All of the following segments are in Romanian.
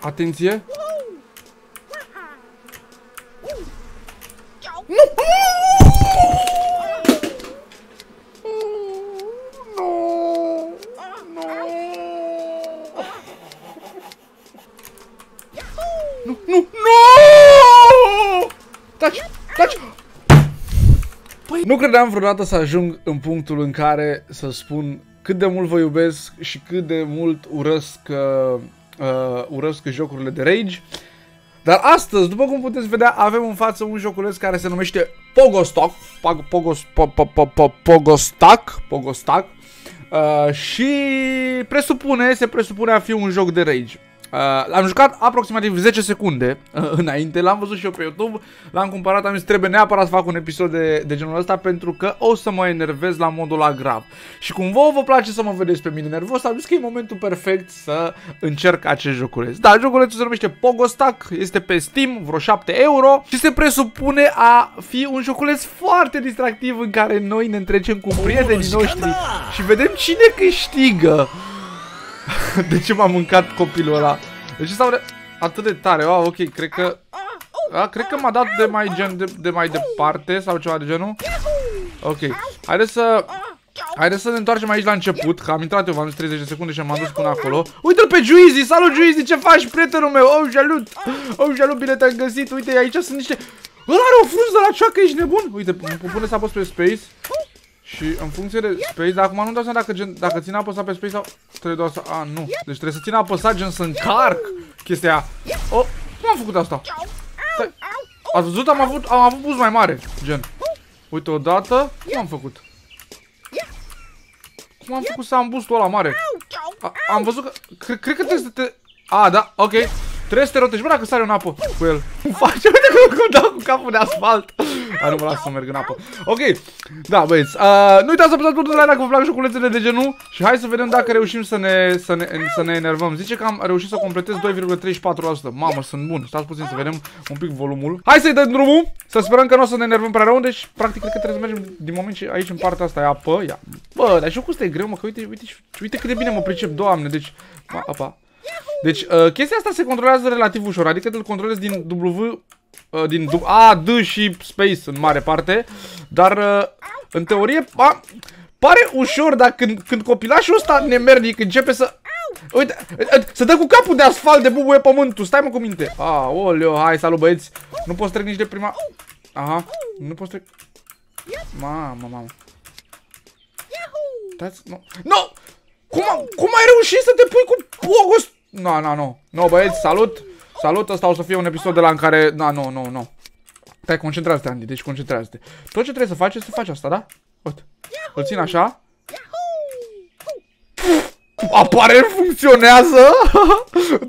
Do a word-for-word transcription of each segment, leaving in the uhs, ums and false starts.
Atenție! Nu credeam vreodată să ajung în punctul în care să spun cât de mult vă iubesc și cât de mult urăsc, uh, urăsc jocurile de rage. Dar astăzi, după cum puteți vedea, avem în față un joculeț care se numește Pogostack. Pogostack. Pogostack. Uh, și presupune, se presupune a fi un joc de rage. Uh, l-am jucat aproximativ zece secunde uh, înainte, l-am văzut și eu pe YouTube, l-am cumpărat, am zis trebuie neapărat să fac un episod de, de genul ăsta pentru că o să mă enervez la modul la grav. Și cum vouă vă place să mă vedeți pe mine nervos, am zis că e momentul perfect să încerc acest joculeț. Da, joculețul se numește Pogostack, este pe Steam, vreo șapte euro și se presupune a fi un joculeț foarte distractiv în care noi ne întrecem cu prietenii noștri și vedem cine câștigă. De ce m-a mâncat copilul ăla? De ce s-au re... atât de tare? Oh, ok, cred că... Ah, cred că m-a dat de mai gen de, de mai departe sau ceva de genul. Ok, haideți să... Haideți să ne întoarcem aici la început, că am intrat eu, v-am zis treizeci de secunde și m-am dus până acolo. Uite-l pe Juizy! Salut Juizy, ce faci, prietenul meu? Oh, Jalut! Oh, Jalut, bine te-am găsit! Uite, aici sunt niște... Ăla are o frunză la cioacă, ești nebun? Uite, îmi pune să apăs pe space. Și în funcție de space, dar acum nu-mi dau seama dacă, gen, dacă țin apăsat pe space sau... Trebuie doar să... A, nu. Deci trebuie să țin apăsat, gen să încarc chestia aia. Oh, cum am făcut asta? Stai. Ați văzut? Am avut, am avut buz mai mare, gen. Uite, odată, cum am făcut? Cum am făcut să am buzul ăla mare? A, am văzut că... Cred, cred că trebuie să te... A, da, ok. Trebuie să te rotești, bă, dacă sare în apă cu el. Cum faci? Uite cum îmi dau cu capul de asfalt. Hai, nu mă las să merg în apă. Ok, da, băieți, uh, nu uitați să apăsați butonul ăla dacă vă plac joculețele de genul. Și hai să vedem dacă reușim să ne, să ne, să ne enervăm. Zice că am reușit să completez doi virgulă treizeci și patru la sută. Mamă, sunt bun, stați puțin să vedem un pic volumul. Hai să-i dăm drumul, să sperăm că nu o să ne enervăm prea rău. Deci, practic, cred că trebuie să mergem din moment ce aici în partea asta e apă. Ia. Bă, dar și eu cu asta e greu, mă, că uite, uite, uite cât de bine mă pricep, doamne, deci, ba, apa. Deci, uh, chestia asta se controlează relativ ușor, adică îl controlezi din W, uh, din A, D și space în mare parte, dar uh, în teorie a, pare ușor, dar când, când copilașul ăsta nemernic începe să... Uite, se dă cu capul de asfalt de bubuie pământul, stai mă cu minte. Aoleo, hai, salut băieți, nu pot trec nici de prima... Aha, nu pot trec... Mamă, mamă... No! No! Cum, cum ai reușit să te pui cu Pogostack? No, no, no. No, băieți, salut. Salut, ăsta o să fie un episod de la în care... No, no, no, no. Stai, concentrează-te, Andy, deci concentrează-te. Tot ce trebuie să faci, este să faci asta, da? Uite. Îl țin așa. Aparent funcționează.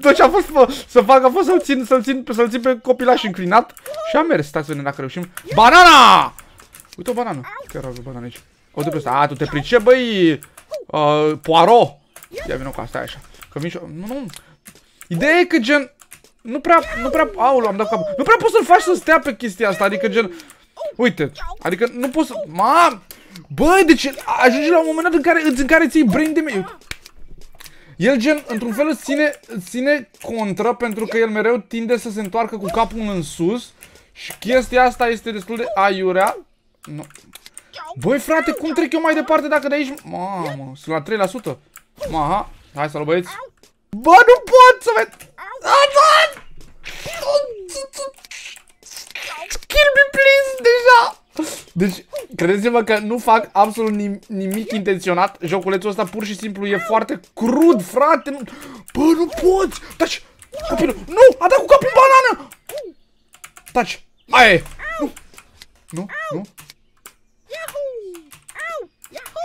Tot ce a fost fă, să fac a fost să-l țin, să-l țin, să-l țin pe copilaș înclinat. Și a mers. Stai să vedem dacă reușim. Banana! Uite o banană. Chiar o banană aici. O de pe asta. A, tu te pricepi, băi. Uh, Poirot. Ia vină cu asta, așa. Nu, nu. Ideea e că gen nu prea, nu prea, aulu, am dat capul. Nu prea poți să-l faci să stea pe chestia asta, adică gen, uite, adică nu poți să, ma, bă, deci ajunge la un moment dat în care, în care ții brain damage. El gen, într-un fel îți ține, ține contra pentru că el mereu tinde să se întoarcă cu capul în sus și chestia asta este destul de aiurea. No. Băi frate, cum trec eu mai departe dacă de aici, mamă, sunt la trei la sută. Maha. Hai, salut băieți! Bă, nu pot să ved... Kill me, please, deja! Deci, credeți-mă că nu fac absolut nim nimic intenționat. Joculețul ăsta pur și simplu e foarte crud, frate! Bă, nu poți! Taci! Copilul! Nu! A dat cu capul în banană! Taci! Mai e! Nu! Nu? Nu?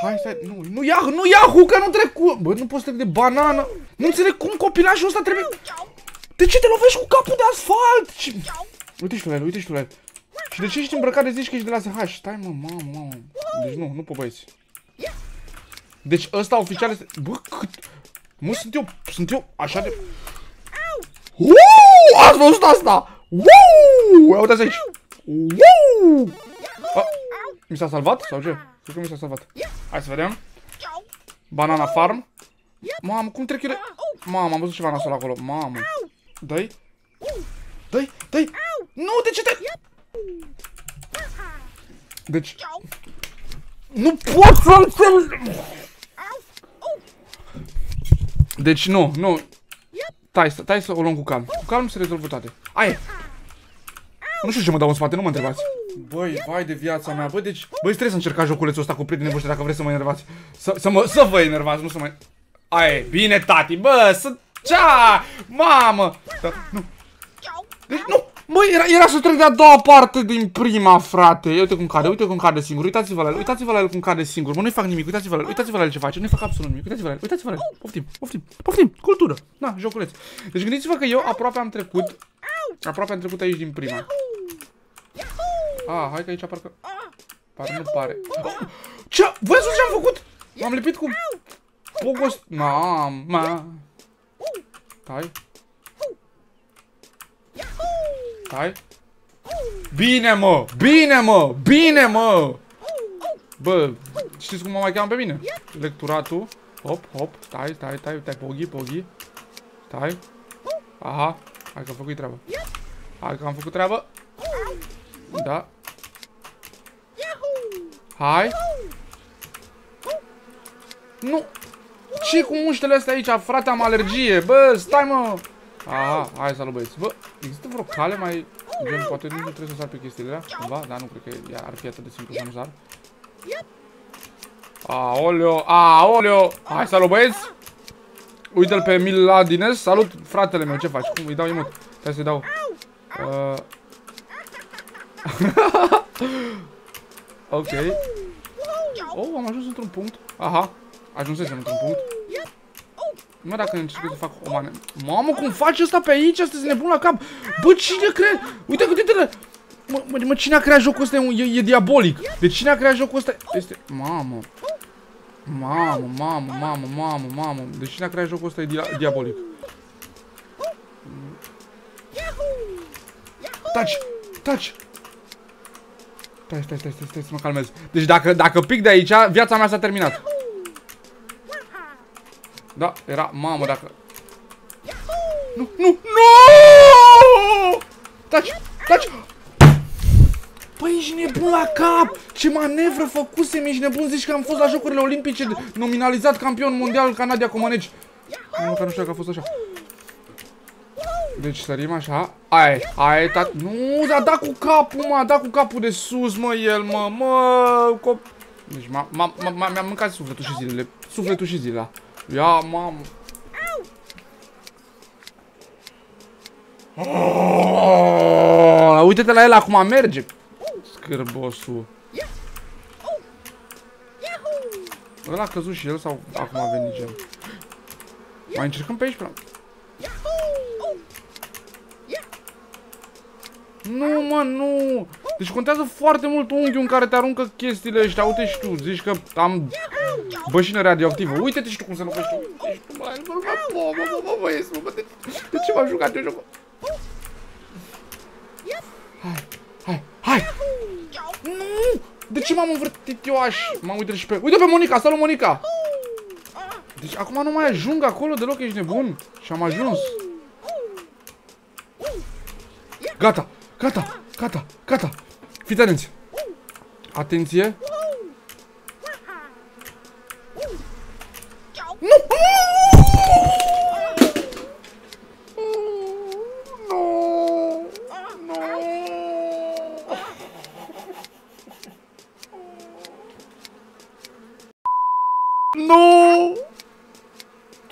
Hai, stai, nu, nu ia, nu ia, că nu trec cu... Bă, nu poți trec de banană. Nu înțeleg cum copilașul ăsta trebuie... De ce te lovești cu capul de asfalt? Și... Uite și tu la el, uite și tu la el. Și de ce ești îmbrăcat de zici că ești de la S H? Stai mă, mamă, mamă. Deci nu, nu povăiți. Deci ăsta oficial este... Bă, cât... Mă, sunt eu, sunt eu așa de... Uuu, ați văzut asta? Uuu, ia uitați aici. Uuu. Mi s-a salvat sau ce? Cred că mi s-a salvat. Hai să vedem. Banana farm. Mamă, cum trec ele? Mamă, am văzut ceva nasul acolo. Mamă. Dai! Dai! Dai! Nu, de ce te... Deci... Nu pot să înțeleg! Deci nu, nu... Tai să, tai să o luăm cu calm. Cu calm se rezolvă toate. Aia! Nu știu ce mă dau în spate, nu mă întrebați. Băi, vai de viața mea, băi, deci... Băi, trebuie să încercați joculețul ăsta cu prietenii voștri dacă vreți să mă enervați. Să, să mă, să vă enervați, nu să mă... Aia e, bine, tati, bă, să... Cea! Mamă! Da, nu! Deci, nu! Măi, era, era să trec de a doua parte din prima, frate! Uite cum cade, uite cum cade singur, uitați-vă la el, uitați-vă la el cum cade singur, mă, nu-i fac nimic, uitați-vă la el, uitați-vă la el ce face, nu-i fac absolut nimic, uitați-vă la el, uitați-vă la el, poftim, poftim, poftim, cultură! Na, joculeț! Deci gândiți-vă că eu aproape am trecut, aproape am trecut aici din prima. A, hai că aici parcă... Parcă nu pare... Ce? Vezi ce am făcut? M-am lipit cu... Pogost... Mama... Stai. Stai. Bine, mă! Bine, mă! Bine, mă! Bă, știți cum mă mai cheamă pe mine? Lecturatul. Hop, hop. Stai, stai, stai. Stai, poghi, poghi. Stai. Aha. Hai că am făcut treaba. Hai că am făcut treaba. Da. Hai. Nu. Ce cu muștele astea aici? Frate, am alergie. Bă, stai, mă. Aha, hai, salut, băieți. Bă, există vreo cale mai... Gen, poate nu trebuie să sar pe chestiile alea, cumva? Da, nu cred că ar fi atât de simplu să nu sar. Aoleo, aoleo. Hai, salut, băieți. Uite-l pe Miladines. Salut, fratele meu, ce faci? Cum îi dau imut? Stai să-i dau. Uh... ok. Oh, am ajuns într-un punct. Aha. Ajunsesem într-un punct. Mă, dacă încerc să fac o mană. Mamă, cum faci asta pe aici? Asta se nebun la cap. Bă, cine crea? Uite, uite-te-le. Mă, mă, mă, cine a creat jocul ăsta? E, e diabolic. De cine a creat jocul ăsta? Este... Mamă. Mamă, mamă, mamă, mamă, mamă. De cine a creat jocul ăsta? E dia diabolic. Taci, taci. Stai, stai, stai, stai, stai să mă calmez. Deci dacă, dacă pic de aici, viața mea s-a terminat. Da, era, mamă, dacă... Nu, nu, nu! Taci, taci! Păi, ești nebun la cap! Ce manevră făcusem, ești nebun, zici că am fost la Jocurile Olimpice, nominalizat campion mondial ca Nadia Comăneci. Nu, că nu știu dacă a fost așa. Deci sărim așa. Aia, aia, tati. Nu, dar da cu capul, mă, da cu capul de sus, mă, el, mă, mă, cop... Deci mi-am mâncat sufletul și zilele, sufletul și zila. Ia, mamă. Oh, uite-te la el acum, merge. Scârbosul. Ăla a căzut și el sau acum a venit gel? Mai încercăm pe aici, prea. Nu, mă, nu. Deci contează foarte mult unghiul în care te aruncă chestiile ăștia. Uite și tu, zici că am... Bășină radioactivă, uite-te și tu cum se locuiește. Ești tu, bă, bă, bă, bă, bă, bă, ești, bă, de ce m-am jucat eu jocul? Hai, hai, hai! Nu! De ce m-am învârtit eu aș? M-am uitat și pe... Uite pe Monica, salut Monica! Deci acum nu mai ajung acolo deloc, ești nebun. Și am ajuns. Gata, gata, gata, gata. Fiți atenți. Atenție. Nu!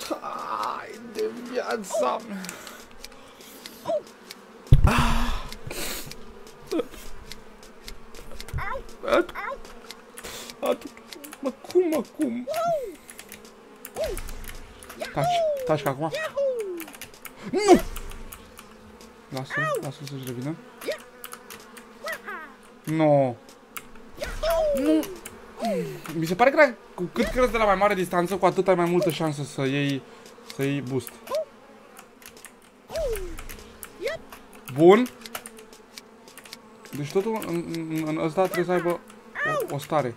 Hai de viața mea! Mă, cum, mă, cum? Taci, taci că acum... Nu! Lasă-l, lasă-l să-și revină. Nu! Nu! Mi se pare că cu cât crezi de la mai mare distanță, cu atât ai mai multă șansă să iei, să iei boost. Bun. Deci totul în, în ăsta trebuie să aibă o, o stare.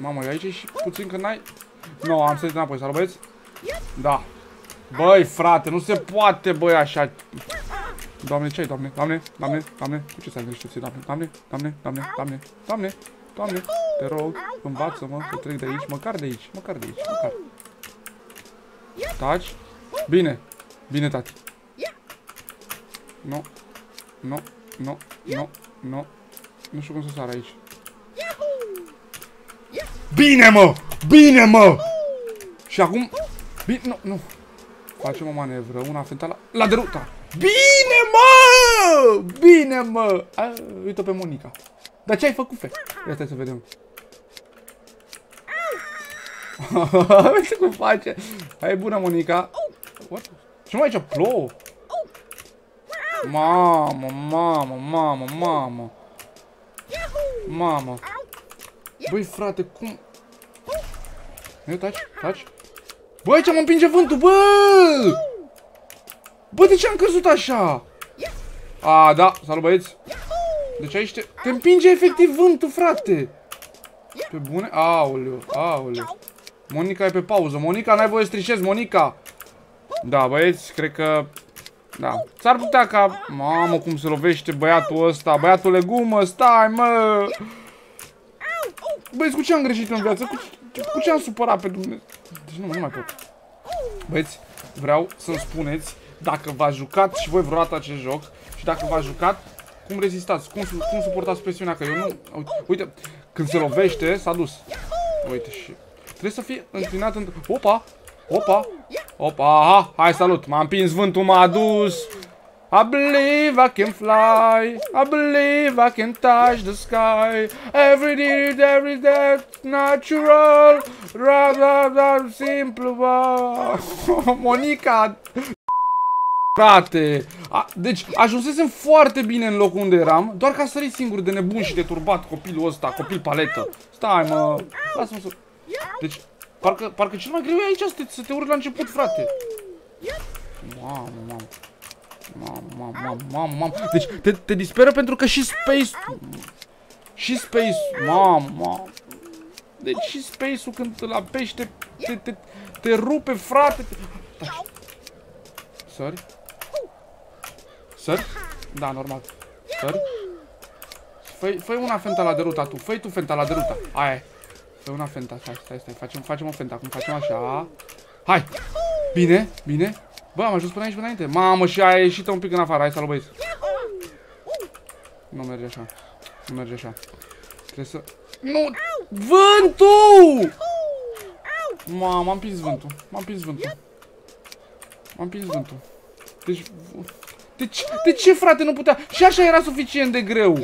Mamă, aici e și puțin că n-ai... Nu, am sărit înapoi, salut băieți? Da. Băi, frate, nu se poate, băi, așa. Doamne, ce ai, doamne? Doamne, doamne, doamne. Cu ce s-a gândit, doamne? Doamne, doamne, doamne, doamne, doamne, doamne. Te rog, învață-mă să trec de aici, măcar de aici, măcar de aici, măcar. Taci. Bine, bine, tati. Nu, nu, nu, nu, nu. Nu știu cum să sar aici. Bine, mă! Bine, mă! Și acum... Bine, nu, nu. Facem o manevră, una fentală la deruta. Bine, mă! Bine, mă! Uite-o pe Monica. Dar ce ai făcut, fe? Ia stai să vedem. Ce cum face? Hai, bună, Monica. What? Și mai aici plouă. Mamă, mamă, mamă, mamă. Mamă. Băi, frate, cum? Eu, taci, taci. Băi, ce-am împinge vântul, bă! Bă, de ce am căzut așa? A, da, salut, băieți. Deci aici te... te împinge efectiv vântul, frate. Pe bune? Aoleu, aoleu. Monica e pe pauză. Monica, n-ai voie să trișezi, Monica. Da, băieți, cred că... Da, s-ar putea ca... Mamă, cum se lovește băiatul ăsta. Băiatul legumă, stai, mă! Băieți, cu ce am greșit în viață? Cu ce, cu ce am supărat pe Dumnezeu? Deci nu, nu mai pot. Băieți, vreau să-mi spuneți dacă v-ați jucat și voi vreodată acest joc și dacă v-ați jucat, cum rezistați, cum, cum suportați presiunea, că eu nu... Uite, uite când se lovește, s-a dus. Uite și... Trebuie să fie înclinat în... Opa! Opa! Opa! Aha! Hai, salut! M-a împins vântul, m-a adus! I believe I can fly, I believe I can touch the sky. Every day, every day, natural, rather than simple. Monica, frate, a, deci ajunsesem foarte bine în locul unde eram, doar că a sărit singur de nebun și de turbat copilul ăsta, copil paletă. Stai, mă, lasă-mă să... Deci, parcă, parcă cel mai greu e aici să te, să te urci la început, frate. Mamă, mamă. Mamă, mamă, mamă, mamă. Deci te, te disperă pentru că și space-ul... Și space-ul, mamă. Deci și space-ul când îl apeși te, te, te, te rupe, frate. Te... Sări? Sări? Da, normal. Sări? Fă-i fă una fenta la deruta tu. Fă-i tu fenta la deruta. Aia e. Fă una fenta. Stai, stai, stai. Facem, facem o fenta. Acum facem așa. Hai. Bine, bine. Bă, am ajuns până aici, până înainte. Mamă, și a ieșit un pic în afară. Hai, salut, băieți. Nu merge așa. Nu merge așa. Trebuie să... Nu! Vântul! Mamă, m-am prins vântul. M-am prins vântul. M-am prins vântul. Deci... De ce, de ce, frate, nu putea? Și așa era suficient de greu.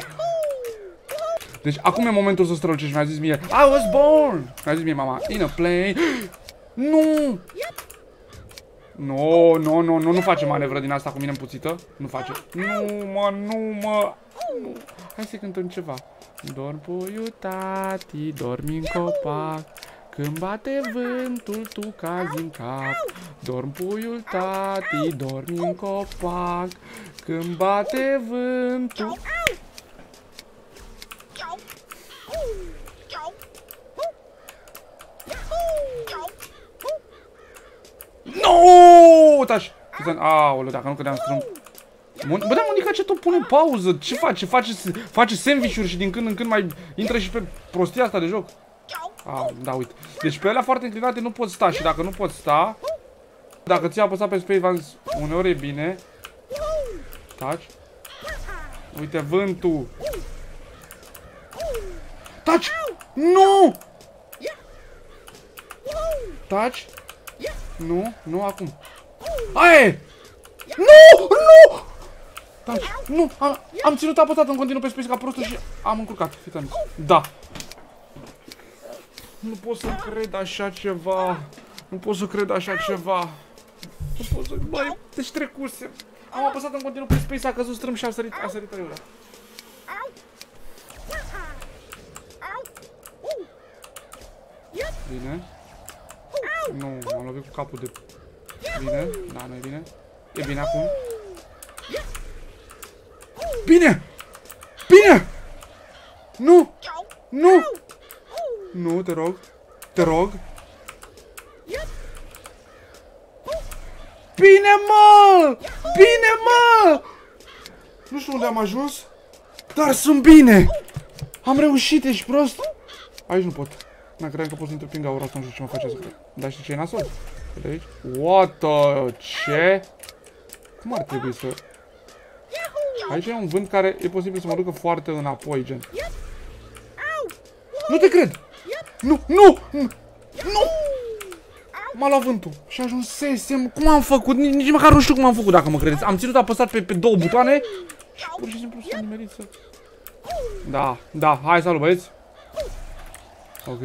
Deci, acum e momentul să strălucești. Mi-a zis mie... I was born! Mi-a zis mie mama... In a plane... Nu! No, no, no, no, nu face manevră din asta cu mine împuțită. Nu face. Nu, mă, nu, mă. Nu. Hai să cântăm ceva. Dorm puiu tati, dormi în copac. Când bate vântul, tu cazi în cap. Dorm puiul tati, dormi în copac. Când bate vântul. Nooo, taci! Aoleu, dacă nu cădeam strâmb. Bă, da, Monica, ce tot pune pauză? Ce face? Face, face sandvișuri și din când în când mai intră și pe prostia asta de joc. A, da, uite. Deci pe alea foarte înclinate nu pot sta și dacă nu pot sta... Dacă ți-a apăsat pe space, uneori e bine. Taci. Uite, vântul. Taci! Nu! Taci! Nu, nu, acum. Aie! Nu, nu! Taci, nu, am, am ținut apăsat în continuu pe space ca prostul și am încurcat. Fii, da. Nu pot să cred așa ceva. Nu pot să cred așa ceva. Nu pot să... Băi, deci trecuse. Am apăsat în continuu pe space, a căzut strâmb și a sărit, a sărit aiurea. Bine. Nu, m-am lovit cu capul de... Bine, da, nu e bine. E bine acum. Bine! Bine! Nu! Nu! Nu, te rog. Te rog. Bine, mă! Bine, mă! Nu știu unde am ajuns, dar sunt bine! Am reușit, ești prost? Aici nu pot. Mă, credeam că pot să intru prin gaură, nu știu ce mă face să cred. Dar știi ce e nasol? De aici? What the... ce? Cum ar trebui să... Aici e un vânt care e posibil să mă ducă foarte înapoi, gen. Nu te cred! Nu, nu! Nu! M-a luat vântul și ajunsesem. Cum am făcut? Nici, nici măcar nu știu cum am făcut, dacă mă credeți. Am ținut apăsat pe, pe două butoane și pur și simplu s-a nimerit să... Da, da, hai, salut, băieți. Ok.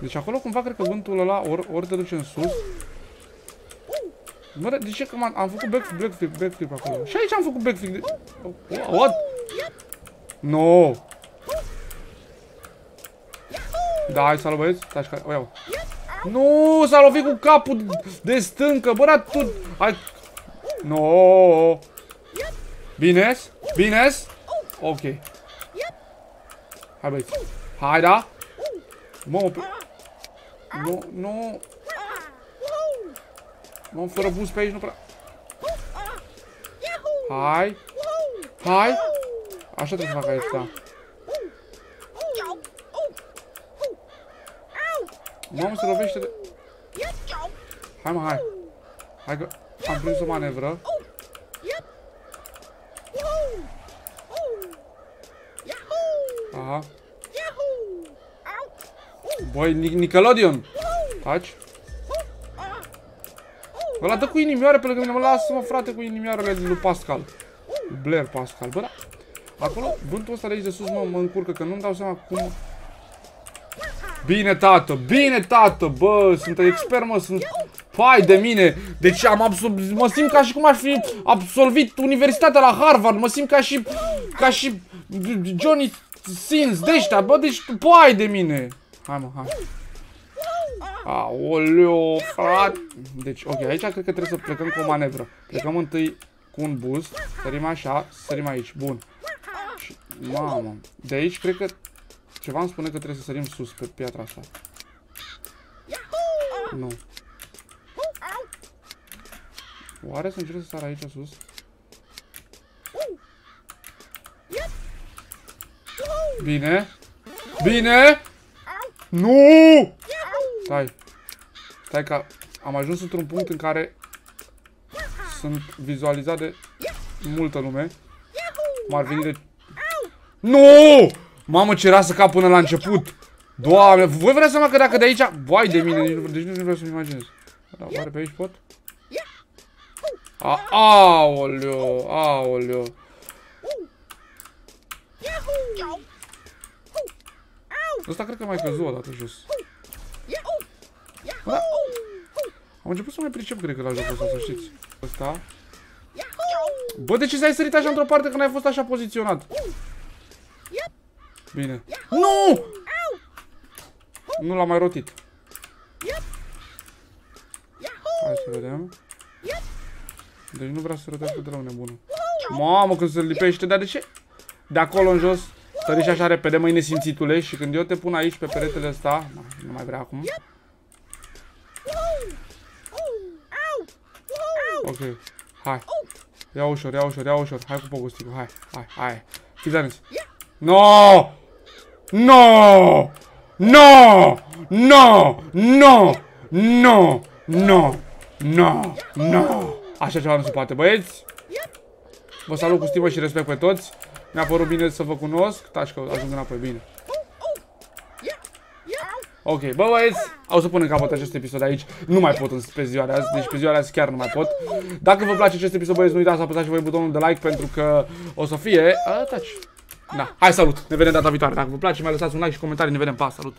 Deci acolo cumva cred că vântul ăla ori, ori te duce în sus. Mă, de ce că am, am făcut backflip, backflip, backflip acolo? Și aici am făcut backflip de... What? No! Da, hai, salut, băieți. Taci, care... o iau. Nu, s-a lovit cu capul de stâncă, bă, dar tu... Hai... No! Bine-s? Bine-s? Ok. Hai, băieți. Hai, da? Mă, mă... Nu, nu... Mă, fără bus pe aici, nu prea... Hai! Hai! Așa trebuie să fac aici, da. Mamă, se lovește de... Hai, mă, hai. Hai că am prins o manevră. Aha. Băi, Nickelodeon! Taci. Ăla dă cu inimioare pe lângă mine, mă, lasă-mă, frate, cu inimioarele lui Pascal. Blaise Pascal, bă, da. Acolo, vântul ăsta de aici de sus mă, mă încurcă, că nu-mi dau seama cum... Bine, tată, bine, tată, bă, sunt expert, mă, sunt... Pai de mine, deci am absolvit, mă simt ca și cum aș fi absolvit universitatea la Harvard, mă simt ca și... ca și... Johnny Sins, de-aștia, bă, deci, pai de mine. Hai, mă, hai. Aoleo, frate. Deci, ok, aici cred că trebuie să plecăm cu o manevră. Plecăm întâi cu un boost, sărim așa, sărim aici, bun. Și, mamă, de aici cred că ceva îmi spune că trebuie să sărim sus pe piatra asta. Nu. Oare să încerc să sar aici sus? Bine. Bine. Nu! Stai. Stai că am ajuns într-un punct în care sunt vizualizat de multă lume. M-ar veni de... Nu! Mamă, ce rasă cap până la început! Doamne, voi vreți seama că dacă de aici... Vai de mine, deci nu vreau să-mi imaginez. Da, oare pe aici pot? A, aoleo, aoleo. Ăsta cred că mai căzu o dată jos. Da. Am început să mai pricep, cred că, la jocul ăsta, să știți. Ăsta. Bă, de ce s-ai sărit așa într-o parte când ai fost așa poziționat? Bine. Nu! Nu l-am mai rotit. Hai să vedem. Deci nu vrea să rotească de la un nebun. Mamă, când se lipește, dar de ce? De acolo în jos, tăriși așa repede, mâine simțitule, și când eu te pun aici pe peretele ăsta, nu mai vrea acum. Ok, hai. Ia ușor, ia ușor, ia ușor. Hai cu pogosticul, hai, hai, hai. Fiți atenți. No! No! No! No! No! No! No! No! No! Așa ceva nu se poate, băieți. Vă salut cu stimă și respect pe toți. Mi-a părut bine să vă cunosc. Taci că ajung înapoi, bine. Ok, bă, băieți, o să pun în capăt acest episod aici. Nu mai pot pe ziua de azi, deci pe ziua de azi chiar nu mai pot. Dacă vă place acest episod, băieți, nu uitați să apăsați și voi butonul de like, pentru că o să fie... A, taci. Da, hai, salut, ne vedem data viitoare. Dacă vă place, mai lăsați un like și comentarii, ne vedem, pa, salut!